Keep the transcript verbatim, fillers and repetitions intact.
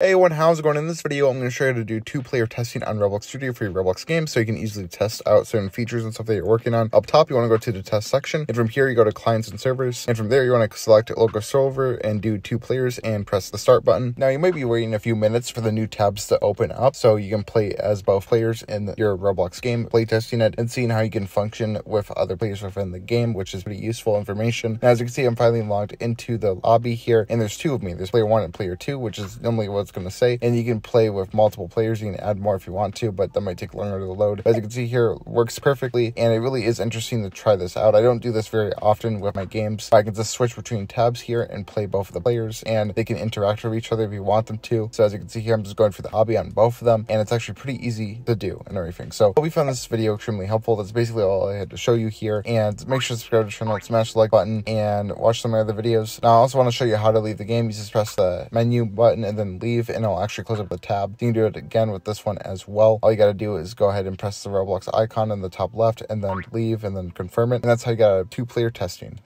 Hey everyone, how's it going? In this video, I'm going to show you how to do two-player testing on Roblox Studio for your Roblox game so you can easily test out certain features and stuff that you're working on. Up top, you want to go to the test section, and from here, you go to clients and servers, and from there, you want to select local server and do two players and press the start button. Now, you might be waiting a few minutes for the new tabs to open up so you can play as both players in your Roblox game, play testing it, and seeing how you can function with other players within the game, which is pretty useful information. Now, as you can see, I'm finally logged into the lobby here, and there's two of me. There's player one and player two, which is normally what's going to say, and you can play with multiple players. You can add more if you want to, but that might take longer to load. As you can see here, it works perfectly, and it really is interesting to try this out. I don't do this very often with my games. I can just switch between tabs here and play both of the players, and they can interact with each other if you want them to. So as you can see here, I'm just going for the hobby on both of them, and it's actually pretty easy to do and everything. So hope you found this video extremely helpful. That's basically all I had to show you here, and make sure to subscribe to the channel, smash the like button, and watch some of my other videos. Now I also want to show you how to leave the game. You just press the menu button and then leave, and I'll actually close up the tab. You can do it again with this one as well. All you got to do is go ahead and press the Roblox icon in the top left and then leave and then confirm it. And that's how you got a two player testing.